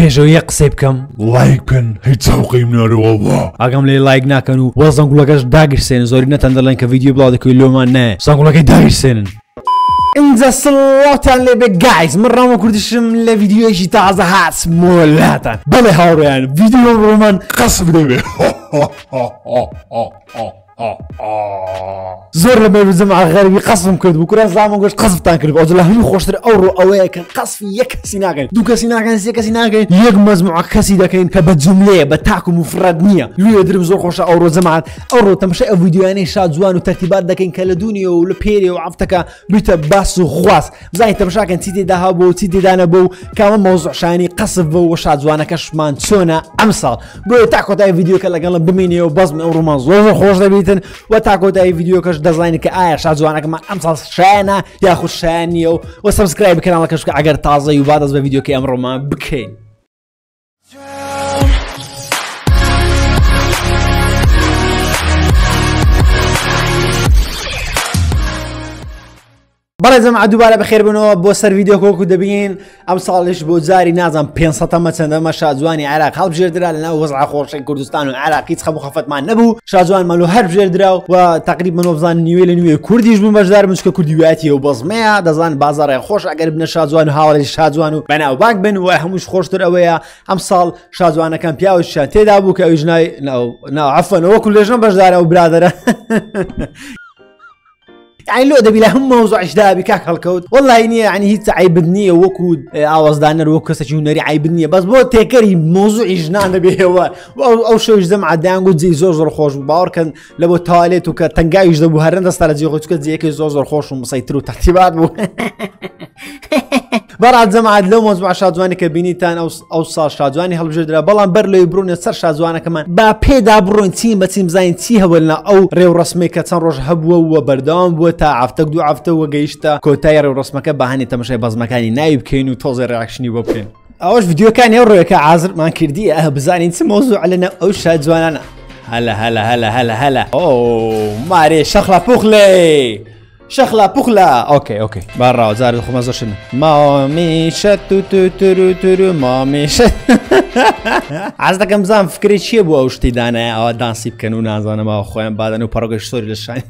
پێشەوە یەک قسەی بکەم لایکن هیچ چاوقی منارەوە ئەگەم لێ لایک ناکەن و وە زەنگوڵەکەش داگیرسێنن زۆری نەتەندە لەن کە ڤیدیۆ بڵاو دەکەوێت لۆمان نایە زەنگوڵەکەی داگیرسێنن. انزا صلواتان لبك جايز من راما كردشم لفيديو ايشي تعزا هاس مولاتان بلي هورو يعني فيديو رومان قصب دبي زور لما يبزم على غربي قصفهم كرد بكره زعما نقولش قصفتان كرد او زلا هي خوشتر اورو اويا كان قصف يكسيناكن دو كسيناكن سي كسيناكن يك مجموعه كسيداكين كبجمله بتاعكم مفرد نيه لو يدرب زور خوش اورو زمعت اورو تمشي فيديو يعني شاد زوان وترتيبات داكين كالدونيا ولبيري وعفتك بتباس خواص زي تمشاكن تيدي ذهب وتيدي دانبو كان موضوع شاني قصف وشاد زوان كشمان سونا امصا بو تاعكو تاع فيديو كلا قال بمينيو بزم اورو مازور خوش دبي وتعقد أي فيديو كش ديزاين كأي شازوانك ما أمثال شانة ياخد شانيو وسبسكرايب القناة كش كأجر تعزي وبعد أصبح فيديو كأمر ما بكين. بەڵێ جەماعە دووبارە بەخێر بنەوە بۆ سەر ڤیدیۆکۆک دەبین ئەم ساڵیش بۆ جاری نازانم 500 مە چەندەمە شازوانی عێراق هەڵبژێردرا لەناو وەزعە خۆشەی کوردستان و عێراق هیچ خەم و خەفەتمان نەبوو شازوانمان لۆ هەر بژێردرا و تقریبا منۆ بزانن نوێ لە نوێ کوردیش بووم بەشدار بن چکە کوردی ویلایەتیە و بەزمەیە دەزانن بازاڕێ خۆش ئەگەر بنە شازوان و هاوڵێکی شازوان و بەناوبانگ بن و هەمووش خۆشتر ئەوەیە ئەم ساڵ شازوانەکان پیاویشیان تێدا بوو کە ئەویش عەفەن وەکو لێژنەم بەشدارە و برادەرە يعني لو دبي لهم موضوع اشدا بكاك هالكود والله اني يعني هي عيبني وكود عوز دانر وكسجون ناري عيبني بس بو تكري موضوع جنان دبي هو او شو جمع دانغو زي زوزر خوش باور كان لبو تالت وكتنجايش دبو هرند استراتيجي وكت زي كي زوزر خوش ومسيطر وترتيبات برات زمعد لو موضوع شادواني كبينيتان او صار شادواني هالبجدره بلان برلو يبرون صار شادوانه كمان با بيدا برون تيم بتيم زين تي هولنا او ريو رسمي كتن روج هبو وبردام بو تا عفتك دو عفته وقيشتا كوتاير ورسمك بهاني تمشي باز مكاني نايب كينو توزي رياكشني وبكين اوش فيديو كان يورو كعازر ما كردي بزاني انت موضوع لنا او شادوانه هلا هلا هلا هلا هلا او ماري شخله بوخلي شخلا بوخلا اوكي برا زار خو مازوش مامي شتو تو تو تو مامي شت عزت كم زعم فكري شي بو اوشتي دانا او دانسيب كانوا نازانه ما خوين بعدن وباروغش سوري للشاي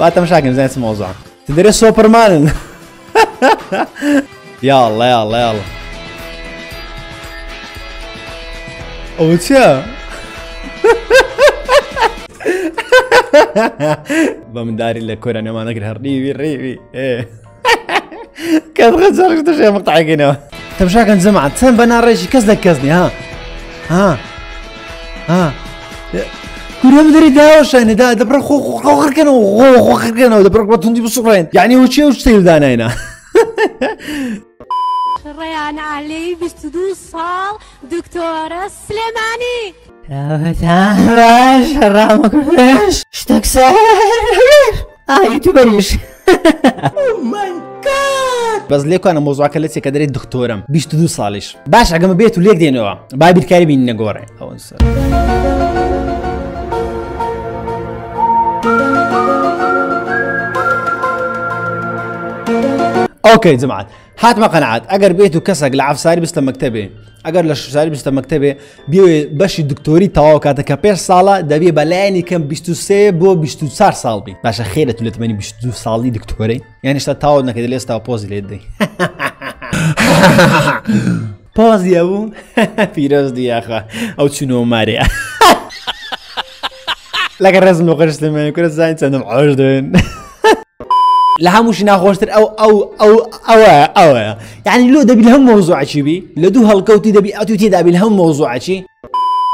بعدهم شاكن زين الموضوع تدري سوبرمان يلا يلا يلا او تشا بمداري لكورة ما نقدر ريبي ايه كان غزال كنت شايف مقطع كينا طب شاكن زمعت سام بنا ريشي كزني ها ها ها كوريا مدري داوش يعني دبر خو دبر بطني بالصغرين يعني وش تيل دانا هنا ريان علي بستدوس صال دكتورة سليماني راش اشتكسر يوتيوبريش او ماي جاد بس ليكو انا موضوعك التي كدري الدكتورة بيشتدو صالش باش عقب بيتو ليك دي نوع باي بيتكاربي نقوري او انسى اوكي جماعة هات ما قناعات اگر بيتو كسق لعف ساري بس لمكتبي اگر لش ساري بس لمكتبي بيو باش الدكتوري تواكاتا كبير صالة دبي بلاني كم بيشتو سي بو بيشتو صار صالبي باشا خيرة تولي تماني بيشتو صالي دكتوري يعني شتا تاودنا كده ليس تاو بوزي ليدي بوزي يا بو فيروز دي يا اخا او تشنو ماري لكن رزم لغرش لماني كورا زين سندم عجدين لهموش ناخوشتر او او او او او يعني لو دبي لهم موضوع شي بي لدو هالكوتي دبي اتوتي دبي لهم موضوع شي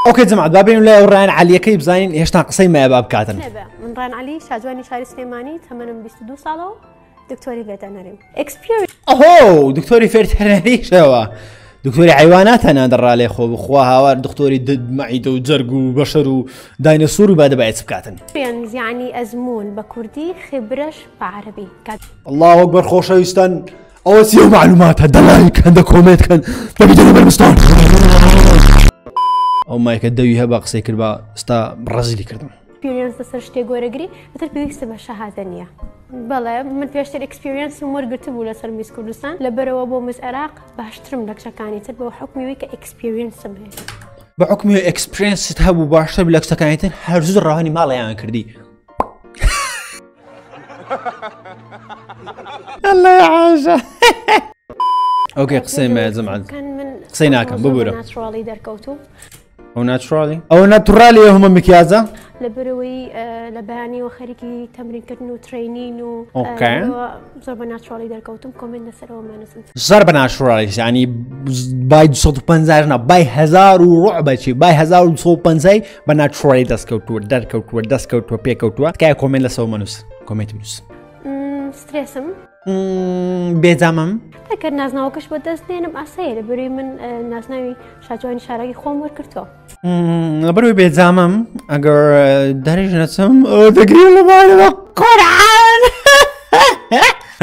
اوكي جماعه بابين ولا ران علي كيف زين هشتا قصي ما باب كاتن من ران علي شاجواني شاري سليماني تمنم بيستدو صالو دكتوري فيترنري اكسبيرينس اوه دكتوري فيترنري شوا دكتوري حيوانات انا درا لي خو بخواها دكتوري دد معده وجرق وبشر وديناصور وبعد بعت بكاتن يعني ازمون بكردي خبرش بعربي الله اكبر خوش يستن اوسي معلومات هدلايك عندك كومنت كان بدنا بالمستار او مايك الدوي هبا قسيك البا استا برازيلي كردم experience دسرشته گورگری بتر پیویست به شهادنیه. بله من پیشتر experience مرگرت بوده سر میز کردستان لبرو با میز عراق باشترم لکش کانیتر با حکمی که experience میه. با حکمی experience ته بو باشترم لکش کانیتر هر زود راهنی مالیان کردی. الله يعاش. أوكي قصينا يا زمعان. قصينا كم ببورة. ناتشرالي دركوتو. أو ناتشرالي. أو ناتشرالي هم مكيازة. لبروي لباني وخارجي تمرين كنو ترينينو. أوكي. زرب ناتشرالي دركوتو كومين نسرو ما نسنت. زرب ناتشرالي يعني باي صوت بنزارنا باي هزار وربع شيء باي هزار صوت بنزاي بناتشرالي دسكوتو دركوتو دسكوتو بيكوتو كاي كومين لسرو ما نس كومين تنس. ستريسم. بيزامم. لكن الناس ناوكش بدرسني أسهل بري من الناس ناوي شجعون شراكي خوم وركرتو. لبروي بيزامم أجر درجة نسم أو تقريبا ما القرآن.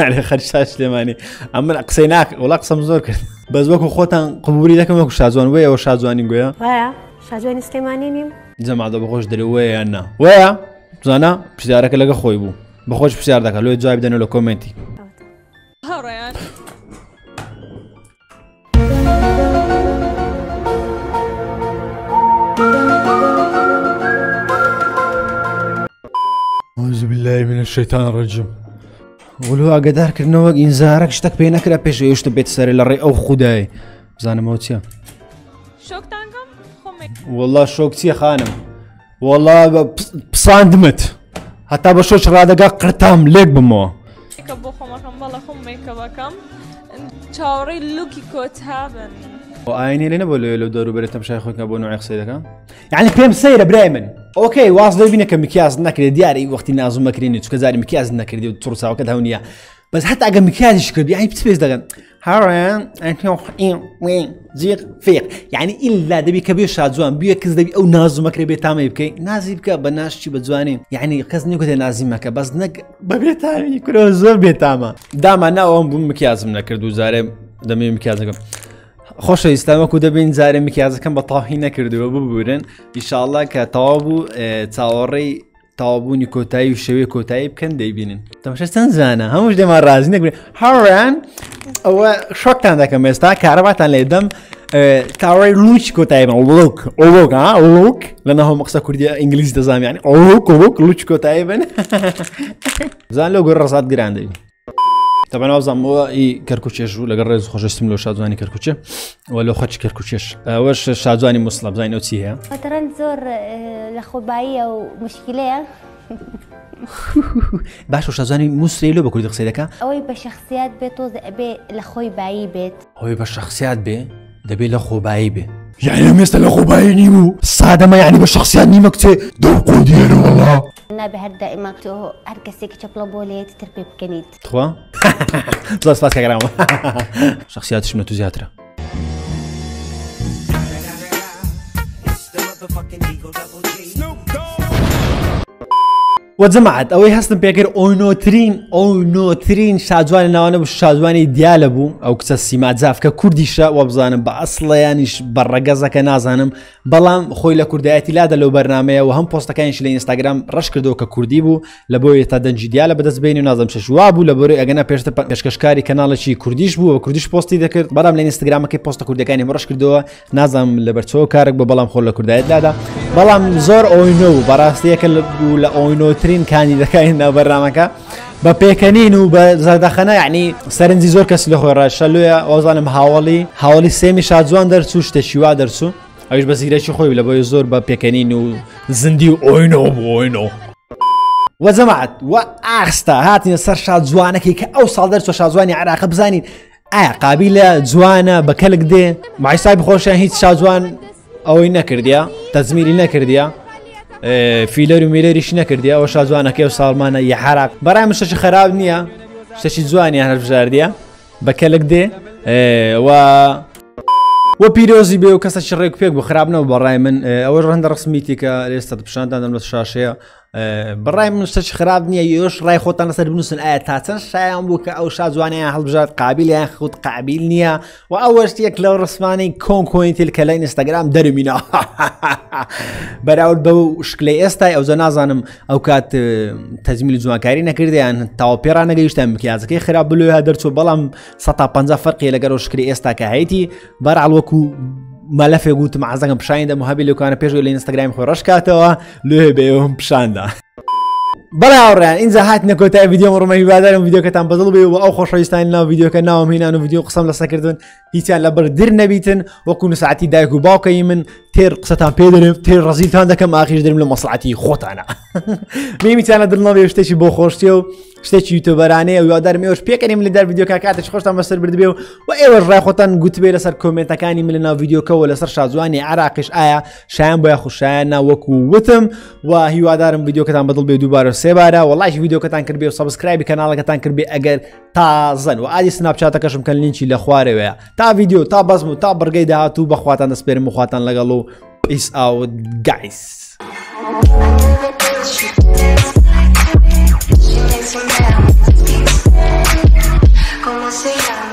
على خرشاش لماني. أما قصيناك ولا قسم زورك. بس وقو خوتان قبوري لكن وقو شازوان ويا وشازوان يقويا. ويا شازوان سليماني نيم. جماعة بخوش دري ويا أنا ويا زانا بشتارك لقى خويبو. بخوش بسيار داك لو جواب دانو لو كومنتي هوريان أعوذ بالله من الشيطان الرجيم ولو اقدر كنوك انزارك شتك بينك لا بيش يشتو بيت ساري لري او خداي زانا موتيا شوك تانكم خمي والله شوكتي خانم والله بصاندمت حتى بشوش رادقا قرتام ليك بمو كبو خمكم والله خمك بكم تشاوري لوكي كوت هابن وعيني لنا بقول لو دورو بريتم شيخك ابو نوع قصيدك يعني بيم سيره بريمن اوكي واصل بينك مكياز نكري دياري وقت الناس مكريني كذا مكياز نكري ترصا وكذا هونيه بس حتى اقا مكياز يشكر يعني بتسبيس دغن هاران انتو وين زيق فيق يعني الا دبي كبير شادوان بيكز دبي او نازو مكري بيتام يبكي نازي بك بناشتي بزواني يعني قزني كنت نازي مكا بس نك ببيتامي كرو زو بيتاما داما ناوم بمكياز منكردو زاري دمي مكيازكم خوش استمع كده بين زاري مكيازكم بطاهي نكردو ببورن ان شاء الله كتابو تاوري طابوني كوتاي وشوي كوتاي بكن ديبينن تماشا سنزانا هموش ديما رازين نقول هاران هو شوكت عندك مستا كهربات على الدم تاوري لوش كوتاي لوك لوك ها لوك لانه هو مقصد كردي انجليزي تزام يعني لوك لوك لوش كوتاي بن زان لو قرصات جراندي طبعا وزم هو كركوتشيش ولا قرز خوش استملو شادواني كركوتشه ولا خوش كركوتشيش واش شادواني مصلب زين اوتيها فتره نزور لخبايه ومشكله باش شادواني مسريلو بكل دقسيدك اوي بشخصيات بيتو بي لخوي بعيبت اوي بشخصيات بي دبي لخو بعيبه يعني مثل لخو بعينيو ساده ما يعني بشخصيات نيمكتي دوقو ديالو والله أنا بهر دائما أركسك شبلا بوليت تربي بكنيد. تخوا؟ بلاس بلاس كلام. شخصيات شملة تزياترة. وجماعة أوي هستن بيكر أو نوترين شادواني نوانه بو شادواني ديالبو أو كتا سيمات زافكا كرديشا وابزانم بأصلا يانيش برقزاكا نازانم بلام خوي لكردياتي لادا لو برنامه وهم بوستاكانش لإنستاغرام رش كردوكا كرديبو لبو يتادنجي ديالب دس بيني ونازم شجوابو لبوري أغانا بيشكشكاري كانالشي كرديش بو وكرديش بوستي دكر برام لإنستاغرام كي بوستا كرديكاني مرش كردوها نازم لبرتو كارك بلام خوي لكرديات لادا بلام زور أوينو براستيكا لبو أوينو ترين كاني دكاينا برنامجك ببيكانين وبزردخنا يعني سرنزي زور كاس لخو راشلويا وزانم حوالي سيمي شادزوان درسوش تشيوا درسو اوش بزيراشي خوي لبوي زور ببيكانين وزندي اوينو وزمعت واخستا هاتني سر شادزوانكي كاوصل درسو شادزواني عراق بزاني قابيله زوانه بكلك دي معي صاحب خوش هيت شادزوان اوي نكرديا تزميلي نكرديا فيلر وميلريش نكرديا واش زوانه كيف صالمانه يا حراق براي مشتش خراب نيه شتش زواني انا بجارديا بكلك دي و وبيروزي بيو كسر شريك بيك بخرابنا وبراي من اول رهن رسميتي كالاستاد بشان عندنا الشاشه برای من شتش خراب نیه یوش رای خودتان سر بنوسن آیاتاتن شاید بو که آوشاد زوانه حلبجات قابلیه خود قابل نیه و آوشت یک لور رسمانی کن کوینتیل که لای اینستاگرام در مینا برای دو شکلی استای از نازنم اوقات تزمیل زوانکاری نکرده ان تاوپیرا نگیشتم که از که خراب بلوه در تو بالام 150 فرقی لگر شکلی استا که هیتی برای وکو ملف قلت مع زنب بشايندا مهابي لو كان بيجو للانستغرام خورش كاتوا له بيهم بشاندا بلا وران ان زهات نكوتا فيديو مرمي بعدهم فيديو كتان بضلبي واو خوش رايستان لنا فيديو كناهم هنا انه فيديو قسم لسكردون هيتان لبردر نبيتن وكون ساعتي دايكو باقي من تير قصتان بيدرم تير رزيلتان دكم اخر درم لمصلحتي خوت انا ميمي تانا درنا بيشتي بو خوشتيو شتێک یوتیوبەرانەیە و یادار مێوەش پێکەنیم لە دەر ڤیدیۆکە کاتێک خۆشتان بەسەر بردبێ و ئێوەش ڕای خۆتان گوتبێ لەسەر کۆمێنتەکانی من لە ناو ڤیدیۆکەوە لەسەر شازوانی عێراقیش ئایا شایان بۆ یاخو شایان نا وەکو وتم و هیوادارم ڤیدیۆکەتان بەدڵ بێ دووبارە و سێبارە وەڵایش ڤیدیۆکەتان کرد بێ و سەبسکرایبی کەناڵەکەتان کرد بێ ئەگەر تازەن و ئادی سناپچاتەکەشم کە لینکی لە خوارەوەیە تا ڤیدیۆ تا بەزم و تا بەڕگەی داهاتوو بەخواتان دەسپێرم و خواتان لەگەڵ و پیس ئاوت گایس Como se llama?